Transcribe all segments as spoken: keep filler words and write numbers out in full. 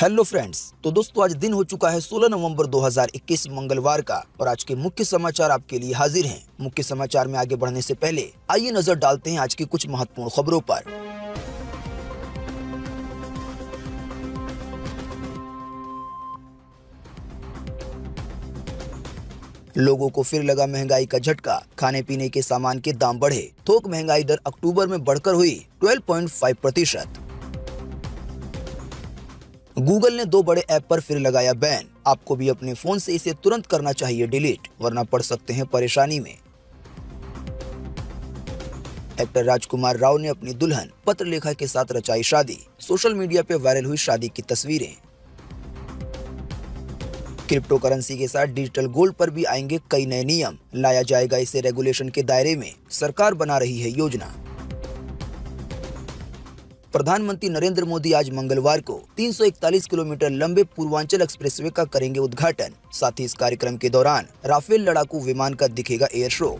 Hello friends, तो दोस्तों आज दिन हो चुका है सोलह नवंबर दो हज़ार इक्कीस मंगलवार का और आज के मुख्य समाचार आपके लिए हाजिर हैं। मुख्य समाचार में आगे बढ़ने से पहले आइए नजर डालते हैं आज की कुछ महत्वपूर्ण खबरों पर। लोगों को फिर लगा महंगाई का झटका, खाने पीने के सामान के दाम बढ़े। थोक महंगाई दर अक्टूबर में बढ़कर हुई बारह पॉइंट पाँच प्रतिशत। गूगल ने दो बड़े ऐप पर फिर लगाया बैन, आपको भी अपने फोन से इसे तुरंत करना चाहिए डिलीट वरना पड़ सकते हैं परेशानी में। एक्टर राजकुमार राव ने अपनी दुल्हन पत्रलेखा के साथ रचाई शादी, सोशल मीडिया पे वायरल हुई शादी की तस्वीरें। क्रिप्टो करेंसी के साथ डिजिटल गोल्ड पर भी आएंगे कई नए नियम, लाया जाएगा इसे रेगुलेशन के दायरे में, सरकार बना रही है योजना। प्रधानमंत्री नरेंद्र मोदी आज मंगलवार को तीन सौ इकतालीस किलोमीटर लंबे पूर्वांचल एक्सप्रेसवे का करेंगे उद्घाटन। साथ ही इस कार्यक्रम के दौरान राफेल लड़ाकू विमान का दिखेगा एयर शो।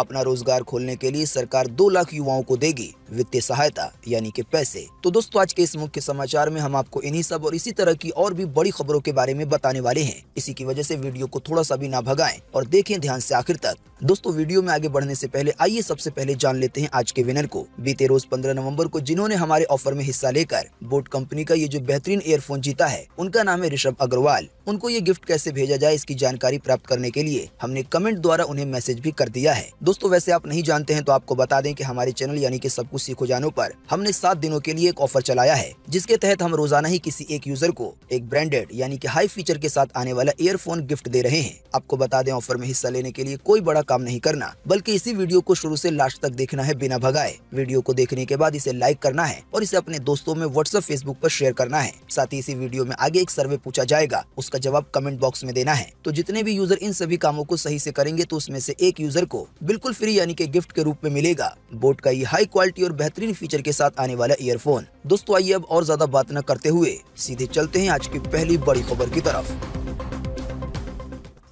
अपना रोजगार खोलने के लिए सरकार दो लाख युवाओं को देगी वित्तीय सहायता यानी कि पैसे। तो दोस्तों आज के इस मुख्य समाचार में हम आपको इन्हीं सब और इसी तरह की और भी बड़ी खबरों के बारे में बताने वाले हैं। इसी की वजह से वीडियो को थोड़ा सा भी ना भगाएं और देखें ध्यान से आखिर तक। दोस्तों वीडियो में आगे बढ़ने से पहले आइए सबसे पहले जान लेते हैं आज के विनर को। बीते रोज पंद्रह नवम्बर को जिन्होंने हमारे ऑफर में हिस्सा लेकर बोट कंपनी का ये जो बेहतरीन एयरफोन जीता है, उनका नाम है ऋषभ अग्रवाल। उनको ये गिफ्ट कैसे भेजा जाए इसकी जानकारी प्राप्त करने के लिए हमने कमेंट द्वारा उन्हें मैसेज भी कर दिया है। दोस्तों वैसे आप नहीं जानते हैं तो आपको बता दें कि हमारे चैनल यानी कि सब कुछ सीखो जानो पर हमने सात दिनों के लिए एक ऑफर चलाया है, जिसके तहत हम रोजाना ही किसी एक यूजर को एक ब्रांडेड यानी कि हाई फीचर के साथ आने वाला ईयरफोन गिफ्ट दे रहे हैं। आपको बता दें ऑफर में हिस्सा लेने के लिए कोई बड़ा काम नहीं करना, बल्कि इसी वीडियो को शुरू से लास्ट तक देखना है बिना भगाए। वीडियो को देखने के बाद इसे लाइक करना है और इसे अपने दोस्तों में व्हाट्सएप फेसबुक पर शेयर करना है। साथ ही इसी वीडियो में आगे एक सर्वे पूछा जाएगा, उसका जवाब कमेंट बॉक्स में देना है। तो जितने भी यूजर इन सभी कामों को सही से करेंगे तो उसमें से एक यूजर को बिल्कुल फ्री यानी कि गिफ्ट के रूप में मिलेगा बोट का ये हाई क्वालिटी और बेहतरीन फीचर के साथ आने वाला ईयरफोन। दोस्तों आइए अब और ज्यादा बात न करते हुए सीधे चलते हैं आज की पहली बड़ी खबर की तरफ।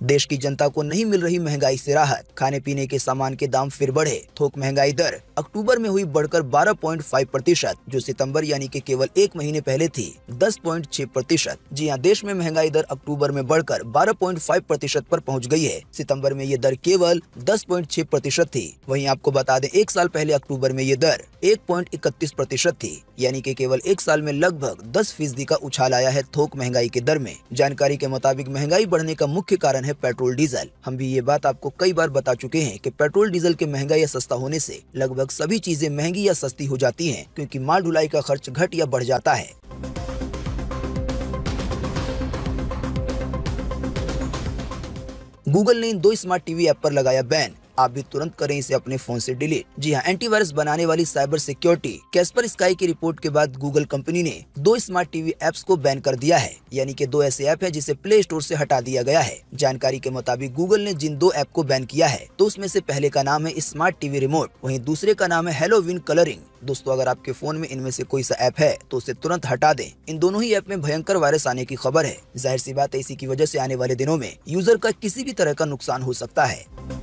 देश की जनता को नहीं मिल रही महंगाई से राहत, खाने पीने के सामान के दाम फिर बढ़े। थोक महंगाई दर अक्टूबर में हुई बढ़कर बारह पॉइंट पाँच प्रतिशत, जो सितंबर यानी कि केवल एक महीने पहले थी दस पॉइंट छह प्रतिशत। जी हां, देश में महंगाई दर अक्टूबर में बढ़कर बारह पॉइंट पाँच प्रतिशत पर पहुंच गई है। सितंबर में ये दर केवल दस पॉइंट छह प्रतिशत थी। वहीं आपको बता दें एक साल पहले अक्टूबर में ये दर एक पॉइंट इकतीस प्रतिशत थी, यानी कि केवल एक साल में लगभग दस फीसदी का उछाल आया है थोक महंगाई के दर में। जानकारी के मुताबिक महंगाई बढ़ने का मुख्य कारण पेट्रोल डीजल। हम भी ये बात आपको कई बार बता चुके हैं कि पेट्रोल डीजल के महंगा या सस्ता होने से लगभग सभी चीजें महंगी या सस्ती हो जाती हैं, क्योंकि माल ढुलाई का खर्च घट या बढ़ जाता है। गूगल ने इन दो स्मार्ट टीवी ऐप पर लगाया बैन, आप भी तुरंत करें इसे अपने फोन से डिलीट। जी हां, एंटीवायरस बनाने वाली साइबर सिक्योरिटी कैस्परस्काई की रिपोर्ट के बाद गूगल कंपनी ने दो स्मार्ट टीवी ऐप्स को बैन कर दिया है, यानी कि दो ऐसे ऐप हैं जिसे प्ले स्टोर से हटा दिया गया है। जानकारी के मुताबिक गूगल ने जिन दो ऐप को बैन किया है तो उसमें से पहले का नाम है स्मार्ट टीवी रिमोट, वहीं दूसरे का नाम है हेलोविन कलरिंग। दोस्तों अगर आपके फोन में इनमें से कोई सा ऐप है तो उसे तुरंत हटा दें। इन दोनों ही ऐप में भयंकर वायरस आने की खबर है। जाहिर सी बात है इसी की वजह से आने वाले दिनों में यूजर का किसी भी तरह का नुकसान हो सकता है।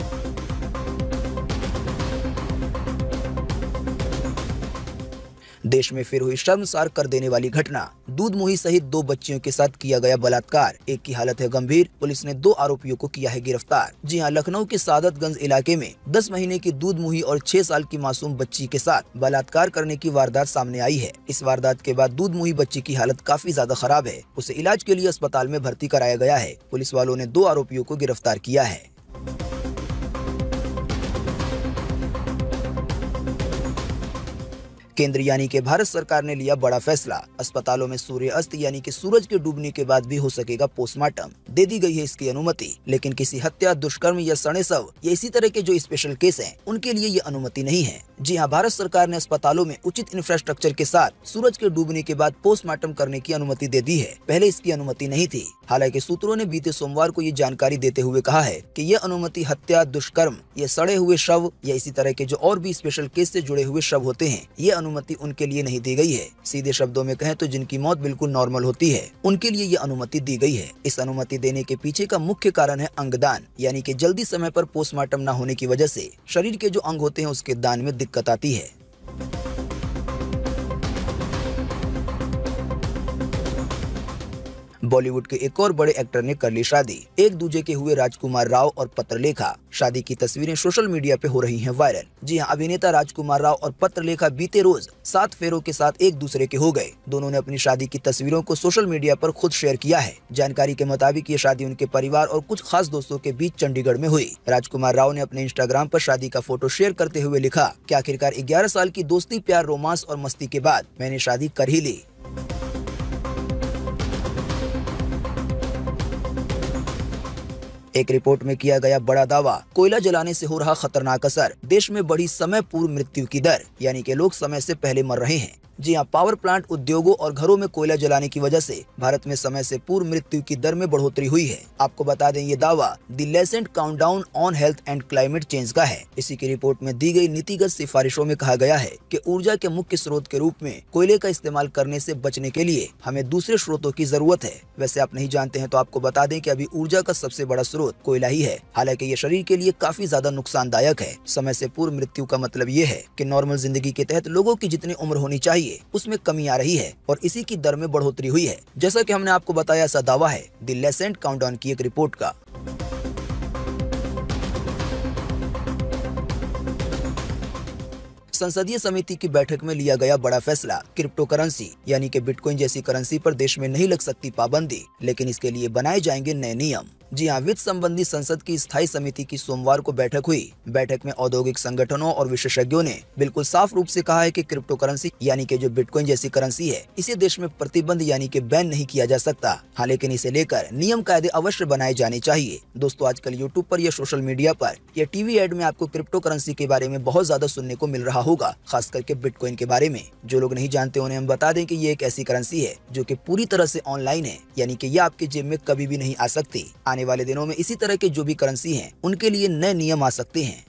देश में फिर हुई शर्मसार कर देने वाली घटना, दूध मुही सहित दो बच्चियों के साथ किया गया बलात्कार, एक की हालत है गंभीर, पुलिस ने दो आरोपियों को किया है गिरफ्तार। जी हां, लखनऊ के सादतगंज इलाके में दस महीने की दूध मुही और छह साल की मासूम बच्ची के साथ बलात्कार करने की वारदात सामने आई है। इस वारदात के बाद दूध मुही बच्ची की हालत काफी ज्यादा खराब है, उसे इलाज के लिए अस्पताल में भर्ती कराया गया है। पुलिस वालों ने दो आरोपियों को गिरफ्तार किया है। केंद्र यानी के भारत सरकार ने लिया बड़ा फैसला, अस्पतालों में सूर्यास्त यानी कि सूरज के डूबने के बाद भी हो सकेगा पोस्टमार्टम। दे दी गई है इसकी अनुमति, लेकिन किसी हत्या दुष्कर्म या सड़े शव या इसी तरह के जो स्पेशल केस हैं, उनके लिए ये अनुमति नहीं है। जी हां, भारत सरकार ने अस्पतालों में उचित इंफ्रास्ट्रक्चर के साथ सूरज के डूबने के बाद पोस्टमार्टम करने की अनुमति दे दी है, पहले इसकी अनुमति नहीं थी। हालांकि सूत्रों ने बीते सोमवार को ये जानकारी देते हुए कहा है कि यह अनुमति हत्या दुष्कर्म या सड़े हुए शव या इसी तरह के जो और भी स्पेशल केस से जुड़े हुए शव होते हैं, ये अनुमति उनके लिए नहीं दी गई है। सीधे शब्दों में कहें तो जिनकी मौत बिल्कुल नॉर्मल होती है, उनके लिए ये अनुमति दी गई है। इस अनुमति देने के पीछे का मुख्य कारण है अंगदान, यानी कि जल्दी समय पर पोस्टमार्टम न होने की वजह से शरीर के जो अंग होते हैं उसके दान में दिक्कत आती है। बॉलीवुड के एक और बड़े एक्टर ने कर ली शादी, एक दूजे के हुए राजकुमार राव और पत्रलेखा। शादी की तस्वीरें सोशल मीडिया पे हो रही हैं वायरल। जी हां, अभिनेता राजकुमार राव और पत्रलेखा बीते रोज सात फेरों के साथ एक दूसरे के हो गए। दोनों ने अपनी शादी की तस्वीरों को सोशल मीडिया पर खुद शेयर किया है। जानकारी के मुताबिक ये शादी उनके परिवार और कुछ खास दोस्तों के बीच चंडीगढ़ में हुई। राजकुमार राव ने अपने इंस्टाग्राम पर शादी का फोटो शेयर करते हुए लिखा कि आखिरकार ग्यारह साल की दोस्ती, प्यार, रोमांस और मस्ती के बाद मैंने शादी कर ही ली। एक रिपोर्ट में किया गया बड़ा दावा, कोयला जलाने से हो रहा खतरनाक असर, देश में बढ़ी समय पूर्व मृत्यु की दर, यानी कि लोग समय से पहले मर रहे हैं। जी हां, पावर प्लांट, उद्योगों और घरों में कोयला जलाने की वजह से भारत में समय से पूर्व मृत्यु की दर में बढ़ोतरी हुई है। आपको बता दें, ये दावा the Lancet countdown on health and climate change का है। इसी की रिपोर्ट में दी गई नीतिगत सिफारिशों में कहा गया है कि ऊर्जा के मुख्य स्रोत के रूप में कोयले का इस्तेमाल करने से बचने के लिए हमें दूसरे स्रोतों की जरूरत है। वैसे आप नहीं जानते हैं तो आपको बता दें कि अभी ऊर्जा का सबसे बड़ा स्रोत कोयला ही है। हालांकि ये शरीर के लिए काफी ज्यादा नुकसानदायक है। समय से पूर्व मृत्यु का मतलब ये है कि नॉर्मल जिंदगी के तहत लोगों की जितनी उम्र होनी चाहिए उसमें कमी आ रही है और इसी की दर में बढ़ोतरी हुई है। जैसा कि हमने आपको बताया, ऐसा दावा है द लेसेंट काउंटडाउन की एक रिपोर्ट का। संसदीय समिति की बैठक में लिया गया बड़ा फैसला, क्रिप्टो करेंसी यानी कि बिटकॉइन जैसी करेंसी पर देश में नहीं लग सकती पाबंदी, लेकिन इसके लिए बनाए जाएंगे नए नियम। जी हां, वित्त संबंधी संसद की स्थायी समिति की सोमवार को बैठक हुई। बैठक में औद्योगिक संगठनों और विशेषज्ञों ने बिल्कुल साफ रूप से कहा है कि क्रिप्टो करेंसी यानी कि जो बिटकॉइन जैसी करेंसी है, इसे देश में प्रतिबंध यानी कि बैन नहीं किया जा सकता। हाँ, लेकिन इसे लेकर नियम कायदे अवश्य बनाए जाने चाहिए। दोस्तों, आजकल यूट्यूब पर या सोशल मीडिया पर या टीवी एड में आपको क्रिप्टो करेंसी के बारे में बहुत ज्यादा सुनने को मिल रहा होगा, खास करके बिटकॉइन के बारे में। जो लोग नहीं जानते उन्हें हम बता दें कि ये एक ऐसी करेंसी है जो कि पूरी तरह से ऑनलाइन है, यानी कि यह आपके जेब में कभी भी नहीं आ सकती। आने वाले दिनों में इसी तरह के जो भी करेंसी हैं, उनके लिए नए नियम आ सकते हैं।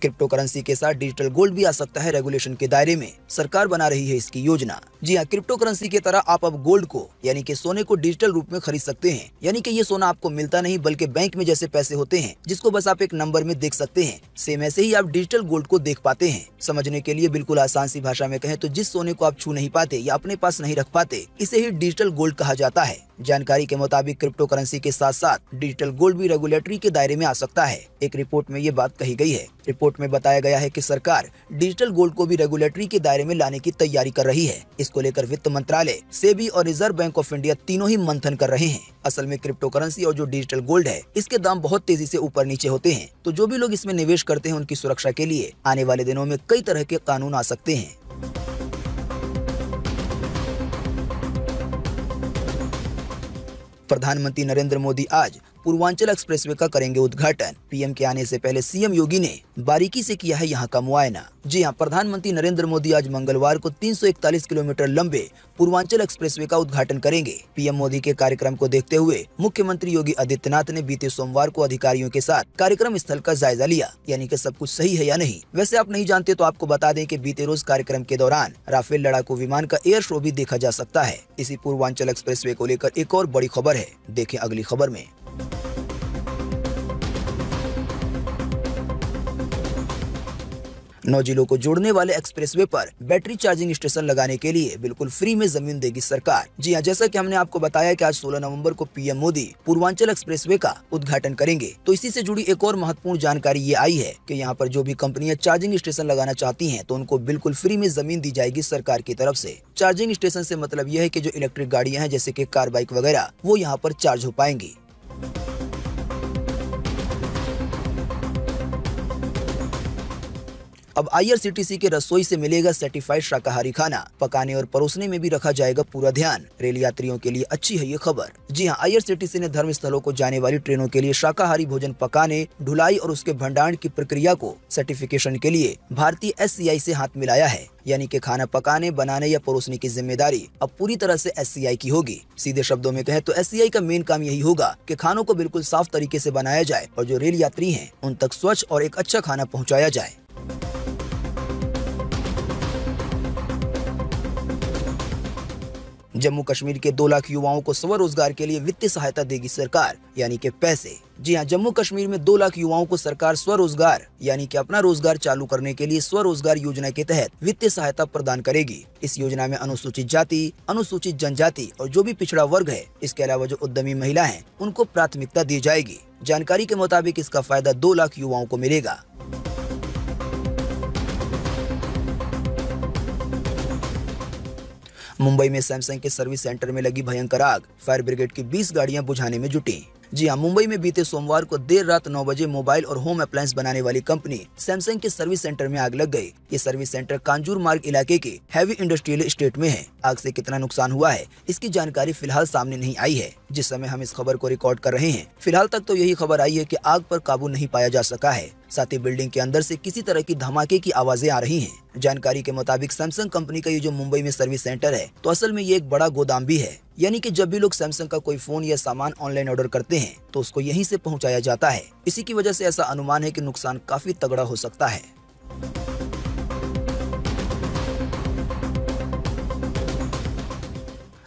क्रिप्टो करेंसी के साथ डिजिटल गोल्ड भी आ सकता है रेगुलेशन के दायरे में। सरकार बना रही है इसकी योजना। जी हां, क्रिप्टो करेंसी की तरह आप अब गोल्ड को यानी कि सोने को डिजिटल रूप में खरीद सकते हैं। यानी कि ये सोना आपको मिलता नहीं, बल्कि बैंक में जैसे पैसे होते हैं जिसको बस आप एक नंबर में देख सकते हैं, सेम ऐसे ही आप डिजिटल गोल्ड को देख पाते हैं। समझने के लिए बिल्कुल आसान सी भाषा में कहें तो जिस सोने को आप छू नहीं पाते या अपने पास नहीं रख पाते, इसे ही डिजिटल गोल्ड कहा जाता है। जानकारी के मुताबिक क्रिप्टो करेंसी के साथ साथ डिजिटल गोल्ड भी रेगुलेटरी के दायरे में आ सकता है। एक रिपोर्ट में ये बात कही गई है। रिपोर्ट में बताया गया है कि सरकार डिजिटल गोल्ड को भी रेगुलेटरी के दायरे में लाने की तैयारी कर रही है। इसको लेकर वित्त मंत्रालय, सेबी और रिजर्व बैंक ऑफ इंडिया तीनों ही मंथन कर रहे हैं। असल में क्रिप्टो करेंसी और जो डिजिटल गोल्ड है, इसके दाम बहुत तेजी से ऊपर नीचे होते हैं, तो जो भी लोग इसमें निवेश करते हैं उनकी सुरक्षा के लिए आने वाले दिनों में कई तरह के कानून आ सकते हैं। प्रधानमंत्री नरेंद्र मोदी आज पूर्वांचल एक्सप्रेसवे का करेंगे उद्घाटन। पीएम के आने से पहले सीएम योगी ने बारीकी से किया है यहाँ का मुआयना। जी हां, प्रधानमंत्री नरेंद्र मोदी आज मंगलवार को तीन सौ इकतालीस किलोमीटर लंबे पूर्वांचल एक्सप्रेसवे का उद्घाटन करेंगे। पीएम मोदी के कार्यक्रम को देखते हुए मुख्यमंत्री योगी आदित्यनाथ ने बीते सोमवार को अधिकारियों के साथ कार्यक्रम स्थल का जायजा लिया, यानी कि सब कुछ सही है या नहीं। वैसे आप नहीं जानते तो आपको बता दें कि बीते रोज कार्यक्रम के दौरान राफेल लड़ाकू विमान का एयर शो भी देखा जा सकता है। इसी पूर्वांचल एक्सप्रेसवे को लेकर एक और बड़ी खबर है, देखें अगली खबर में। नौ जिलों को जोड़ने वाले एक्सप्रेसवे पर बैटरी चार्जिंग स्टेशन लगाने के लिए बिल्कुल फ्री में जमीन देगी सरकार। जी हां, जैसा कि हमने आपको बताया कि आज सोलह नवंबर को पीएम मोदी पूर्वांचल एक्सप्रेसवे का उद्घाटन करेंगे, तो इसी से जुड़ी एक और महत्वपूर्ण जानकारी ये आई है कि यहां पर जो भी कंपनियां चार्जिंग स्टेशन लगाना चाहती है तो उनको बिल्कुल फ्री में जमीन दी जाएगी सरकार की तरफ से। चार्जिंग स्टेशन से मतलब यह है कि जो इलेक्ट्रिक गाड़ियाँ हैं जैसे कि कार, बाइक वगैरह, वो यहाँ पर चार्ज हो पाएंगी। अब आईआरसीटीसी के रसोई से मिलेगा सर्टिफाइड शाकाहारी खाना, पकाने और परोसने में भी रखा जाएगा पूरा ध्यान। रेल यात्रियों के लिए अच्छी है ये खबर। जी हां, आईआरसीटीसी ने धर्म स्थलों को जाने वाली ट्रेनों के लिए शाकाहारी भोजन पकाने, ढुलाई और उसके भंडारण की प्रक्रिया को सर्टिफिकेशन के लिए भारतीय एससीआई से हाथ मिलाया है। यानी कि खाना पकाने, बनाने या परोसने की जिम्मेदारी अब पूरी तरह से एससीआई की होगी। सीधे शब्दों में कहें तो एससीआई का मेन काम यही होगा कि खानों को बिल्कुल साफ तरीके से बनाया जाए और जो रेल यात्री हैं उन तक स्वच्छ और एक अच्छा खाना पहुँचाया जाए। जम्मू कश्मीर के दो लाख युवाओं को स्वरोजगार के लिए वित्तीय सहायता देगी सरकार, यानी के पैसे। जी हां, जम्मू कश्मीर में दो लाख युवाओं को सरकार स्वरोजगार यानी कि अपना रोजगार चालू करने के लिए स्वरोजगार योजना के तहत वित्तीय सहायता प्रदान करेगी। इस योजना में अनुसूचित जाति, अनुसूचित जनजाति और जो भी पिछड़ा वर्ग है, इसके अलावा जो उद्यमी महिला है उनको प्राथमिकता दी जाएगी। जानकारी के मुताबिक इसका फायदा दो लाख युवाओं को मिलेगा। मुंबई में सैमसंग के सर्विस सेंटर में लगी भयंकर आग, फायर ब्रिगेड की बीस गाड़ियां बुझाने में जुटी। जी हां, मुंबई में बीते सोमवार को देर रात नौ बजे मोबाइल और होम अप्लायंस बनाने वाली कंपनी सैमसंग के सर्विस सेंटर में आग लग गई। ये सर्विस सेंटर कांजूर मार्ग इलाके के हैवी इंडस्ट्रियल एस्टेट में है। आग से कितना नुकसान हुआ है इसकी जानकारी फिलहाल सामने नहीं आई है। जिस समय हम इस खबर को रिकॉर्ड कर रहे हैं फिलहाल तक तो यही खबर आई है कि आग पर काबू नहीं पाया जा सका है। साथ ही बिल्डिंग के अंदर से किसी तरह की धमाके की आवाजें आ रही हैं। जानकारी के मुताबिक सैमसंग कंपनी का ये जो मुंबई में सर्विस सेंटर है तो असल में ये एक बड़ा गोदाम भी है, यानी कि जब भी लोग सैमसंग का कोई फोन या सामान ऑनलाइन ऑर्डर करते हैं तो उसको यहीं से पहुंचाया जाता है। इसी की वजह से ऐसा अनुमान है कि नुकसान काफी तगड़ा हो सकता है।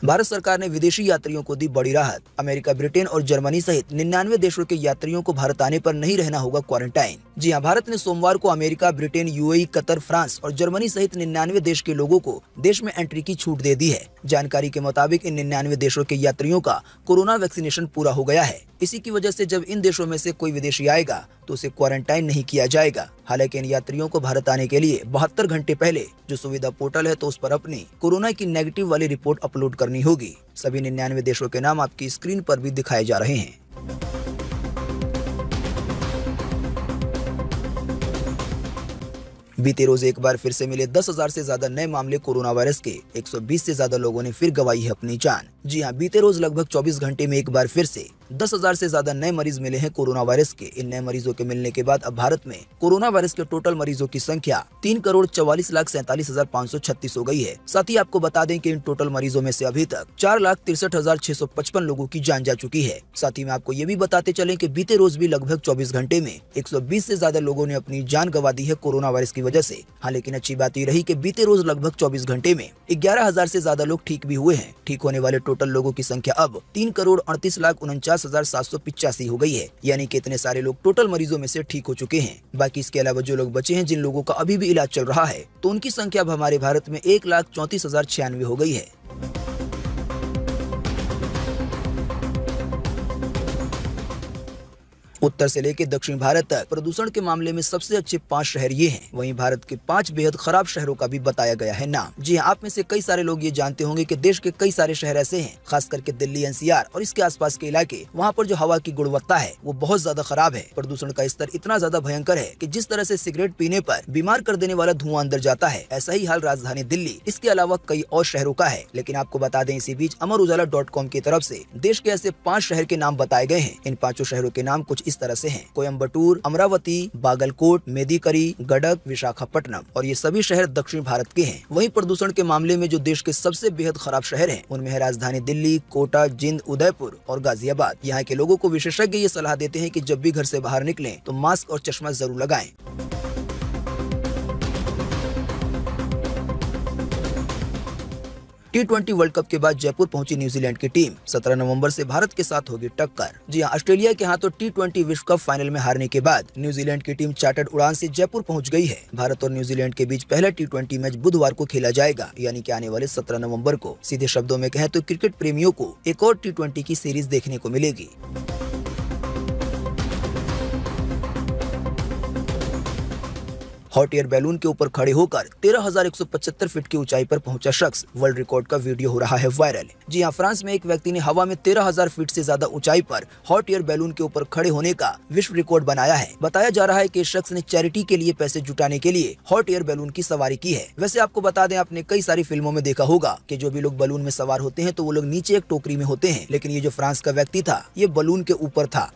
भारत सरकार ने विदेशी यात्रियों को दी बड़ी राहत। अमेरिका, ब्रिटेन और जर्मनी सहित निन्यानवे देशों के यात्रियों को भारत आने पर नहीं रहना होगा क्वारंटाइन। जी हां, भारत ने सोमवार को America, Britain, UAE, Qatar, France और जर्मनी सहित निन्यानवे देश के लोगों को देश में एंट्री की छूट दे दी है। जानकारी के मुताबिक इन निन्यानवे देशों के यात्रियों का कोरोना वैक्सीनेशन पूरा हो गया है। इसी की वजह से जब इन देशों में से कोई विदेशी आएगा तो उसे क्वारंटाइन नहीं किया जाएगा। हालांकि इन यात्रियों को भारत आने के लिए बहत्तर घंटे पहले जो सुविधा पोर्टल है तो उस पर अपनी कोरोना की नेगेटिव वाली रिपोर्ट अपलोड करनी होगी। सभी निन्यानवे देशों के नाम आपकी स्क्रीन पर भी दिखाए जा रहे हैं। बीते रोज एक बार फिर से मिले दस हज़ार से ज्यादा नए मामले कोरोना वायरस के। एक सौ बीस से ज्यादा लोगों ने फिर गवाई है अपनी जान। जी हां, बीते रोज लगभग चौबीस घंटे में एक बार फिर से दस हज़ार से ज्यादा नए मरीज मिले हैं कोरोना वायरस के। इन नए मरीजों के मिलने के बाद अब भारत में कोरोना वायरस के टोटल मरीजों की संख्या तीन करोड़ चौवालीस लाख सैंतालीस हजार पाँच सौ छत्तीस हो गई है। साथ ही आपको बता दें कि इन टोटल मरीजों में से अभी तक चार लाख तिरसठ हजार छह सौ पचपन लोगों की जान जा चुकी है। साथ ही में आपको ये भी बताते चले कि बीते रोज भी लगभग चौबीस घंटे में एक सौ बीस से ज्यादा लोगों ने अपनी जान गंवा दी है कोरोना वायरस की वजह से। हाँ, लेकिन अच्छी बात ये रही कि बीते रोज लगभग चौबीस घंटे में ग्यारह हजार से ज्यादा लोग ठीक भी हुए हैं। ठीक होने वाले टोटल लोगों की संख्या अब तीन करोड़ अड़तीस लाख उनचास हजार सात सौ पिचासी हो गई है, यानी कि इतने सारे लोग टोटल मरीजों में से ठीक हो चुके हैं। बाकी इसके अलावा जो लोग बचे हैं, जिन लोगों का अभी भी इलाज चल रहा है, तो उनकी संख्या अब हमारे भारत में एक लाख चौंतीस हजार छियानवे हो गई है। उत्तर से लेकर दक्षिण भारत तक प्रदूषण के मामले में सबसे अच्छे पांच शहर ये हैं। वहीं भारत के पांच बेहद खराब शहरों का भी बताया गया है नाम। जी हां, आप में से कई सारे लोग ये जानते होंगे कि देश के कई सारे शहर ऐसे हैं, खास करके दिल्ली एनसीआर और इसके आसपास के इलाके, वहाँ पर जो हवा की गुणवत्ता है वो बहुत ज्यादा खराब है। प्रदूषण का स्तर इतना ज्यादा भयंकर है कि जिस तरह से सिगरेट पीने पर बीमार कर देने वाला धुआं अंदर जाता है, ऐसा ही हाल राजधानी दिल्ली, इसके अलावा कई और शहरों का है। लेकिन आपको बता दें, इसी बीच अमर उजाला डॉट कॉम की तरफ से देश के ऐसे पाँच शहर के नाम बताए गए हैं। इन पाँचों शहरों के नाम कुछ इस तरह से हैं: कोयम्बटूर, अमरावती, बागलकोट, मेदिकरी, गडक, विशाखापट्टनम। और ये सभी शहर दक्षिण भारत के हैं। वहीं प्रदूषण के मामले में जो देश के सबसे बेहद खराब शहर हैं, उनमें है राजधानी दिल्ली, कोटा, जिंद, उदयपुर और गाजियाबाद। यहाँ के लोगों को विशेषज्ञ ये सलाह देते हैं कि जब भी घर से बाहर निकलें तो मास्क और चश्मा जरूर लगाएं। टी ट्वेंटी वर्ल्ड कप के बाद जयपुर पहुंची न्यूजीलैंड की टीम। सत्रह नवंबर से भारत के साथ होगी टक्कर। जी हां, ऑस्ट्रेलिया के हाथों टी ट्वेंटी विश्व कप फाइनल में हारने के बाद न्यूजीलैंड की टीम चार्टर्ड उड़ान से जयपुर पहुंच गई है। भारत और न्यूजीलैंड के बीच पहला टी ट्वेंटी मैच बुधवार को खेला जाएगा, यानी कि आने वाले सत्रह नवंबर को। सीधे शब्दों में कहें तो क्रिकेट प्रेमियों को एक और टी ट्वेंटी की सीरीज देखने को मिलेगी। हॉट एयर बैलून के ऊपर खड़े होकर तेरह हज़ार एक सौ पचहत्तर फीट की ऊंचाई पर पहुंचा शख्स, वर्ल्ड रिकॉर्ड का वीडियो हो रहा है वायरल। जी हां, फ्रांस में एक व्यक्ति ने हवा में तेरह हज़ार फीट से ज्यादा ऊंचाई पर हॉट एयर बैलून के ऊपर खड़े होने का विश्व रिकॉर्ड बनाया है। बताया जा रहा है कि शख्स ने चैरिटी के लिए पैसे जुटाने के लिए हॉट एयर बैलून की सवारी की है। वैसे आपको बता दें, आपने कई सारी फिल्मों में देखा होगा कि जो भी लोग बैलून में सवार होते हैं तो वो लोग नीचे एक टोकरी में होते हैं, लेकिन ये जो फ्रांस का व्यक्ति था ये बैलून के ऊपर था।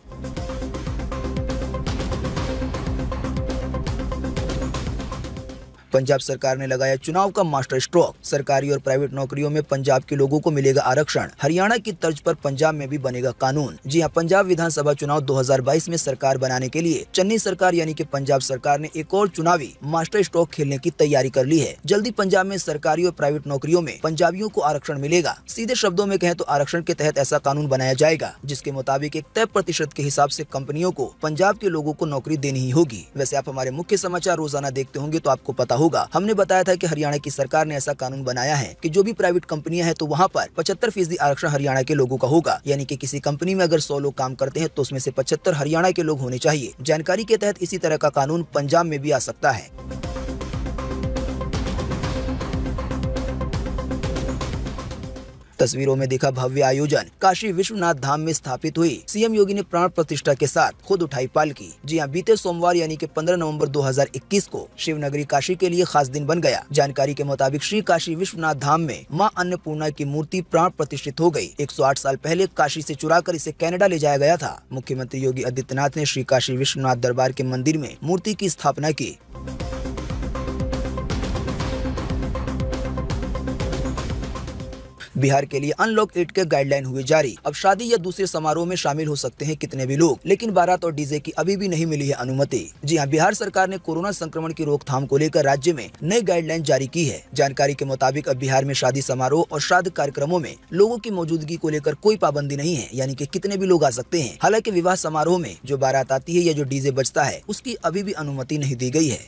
पंजाब सरकार ने लगाया चुनाव का मास्टर स्ट्रोक। सरकारी और प्राइवेट नौकरियों में पंजाब के लोगों को मिलेगा आरक्षण। हरियाणा की तर्ज पर पंजाब में भी बनेगा कानून। जी हां, पंजाब विधानसभा चुनाव दो हज़ार बाईस में सरकार बनाने के लिए चन्नी सरकार यानी कि पंजाब सरकार ने एक और चुनावी मास्टर स्ट्रोक खेलने की तैयारी कर ली है। जल्दी पंजाब में सरकारी और प्राइवेट नौकरियों में पंजाबियों को आरक्षण मिलेगा। सीधे शब्दों में कहें तो आरक्षण के तहत ऐसा कानून बनाया जाएगा जिसके मुताबिक एक तय प्रतिशत के हिसाब से कंपनियों को पंजाब के लोगों को नौकरी देनी ही होगी। वैसे आप हमारे मुख्य समाचार रोजाना देखते होंगे तो आपको पता होगा हमने बताया था कि हरियाणा की सरकार ने ऐसा कानून बनाया है कि जो भी प्राइवेट कंपनियां हैं तो वहां पर पचहत्तर फीसदी आरक्षण हरियाणा के लोगों का होगा। यानी कि किसी कंपनी में अगर सौ लोग काम करते हैं तो उसमें से पचहत्तर हरियाणा के लोग होने चाहिए। जानकारी के तहत इसी तरह का कानून पंजाब में भी आ सकता है। तस्वीरों में दिखा भव्य आयोजन। काशी विश्वनाथ धाम में स्थापित हुई सीएम योगी ने प्राण प्रतिष्ठा के साथ खुद उठाई पालकी। जी हां, बीते सोमवार यानी कि पंद्रह नवंबर दो हज़ार इक्कीस को शिवनगरी काशी के लिए खास दिन बन गया। जानकारी के मुताबिक श्री काशी विश्वनाथ धाम में मां अन्नपूर्णा की मूर्ति प्राण प्रतिष्ठित हो गई। एक सौ आठ साल पहले काशी से चुराकर इसे कनाडा ले जाया गया था। मुख्यमंत्री योगी आदित्यनाथ ने श्री काशी विश्वनाथ दरबार के मंदिर में मूर्ति की स्थापना की। बिहार के लिए अनलॉक एट के गाइडलाइन हुए जारी। अब शादी या दूसरे समारोह में शामिल हो सकते हैं कितने भी लोग, लेकिन बारात और डीजे की अभी भी नहीं मिली है अनुमति। जी हां, बिहार सरकार ने कोरोना संक्रमण की रोकथाम को लेकर राज्य में नई गाइडलाइन जारी की है। जानकारी के मुताबिक अब बिहार में शादी समारोह और श्राद्ध कार्यक्रमों में लोगों की मौजूदगी को लेकर कोई पाबंदी नहीं है, यानी की कितने भी लोग आ सकते हैं। हालांकि विवाह समारोह में जो बारात आती है या जो डीजे बजता है उसकी अभी भी अनुमति नहीं दी गयी है।